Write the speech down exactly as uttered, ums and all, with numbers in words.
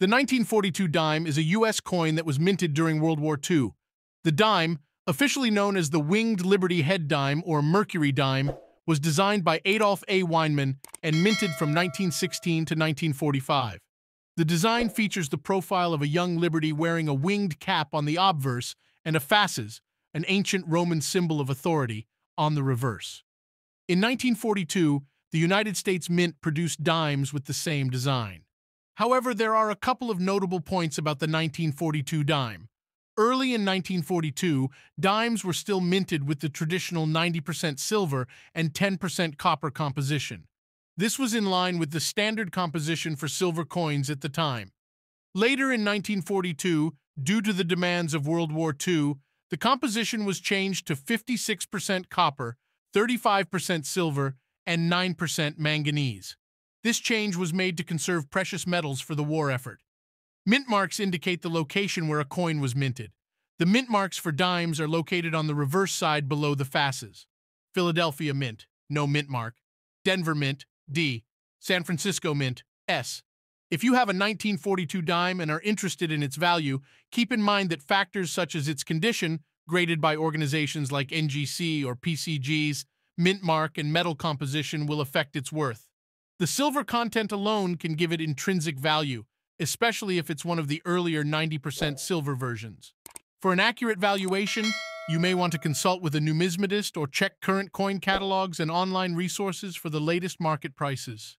The nineteen forty-two dime is a U S coin that was minted during World War Two. The dime, officially known as the Winged Liberty Head Dime or Mercury Dime, was designed by Adolph A. Weinman and minted from nineteen sixteen to nineteen forty-five. The design features the profile of a young Liberty wearing a winged cap on the obverse and a fasces, an ancient Roman symbol of authority, on the reverse. In nineteen forty-two, the United States Mint produced dimes with the same design. However, there are a couple of notable points about the nineteen forty-two dime. Early in nineteen forty-two, dimes were still minted with the traditional ninety percent silver and ten percent copper composition. This was in line with the standard composition for silver coins at the time. Later in nineteen forty-two, due to the demands of World War Two, the composition was changed to fifty-six percent copper, thirty-five percent silver, and nine percent manganese. This change was made to conserve precious metals for the war effort. Mint marks indicate the location where a coin was minted. The mint marks for dimes are located on the reverse side below the fasces. Philadelphia Mint, no mint mark. Denver Mint, D. San Francisco Mint, S. If you have a nineteen forty-two dime and are interested in its value, keep in mind that factors such as its condition, graded by organizations like N G C or P C G S, mint mark, and metal composition will affect its worth. The silver content alone can give it intrinsic value, especially if it's one of the earlier ninety percent silver versions. For an accurate valuation, you may want to consult with a numismatist or check current coin catalogs and online resources for the latest market prices.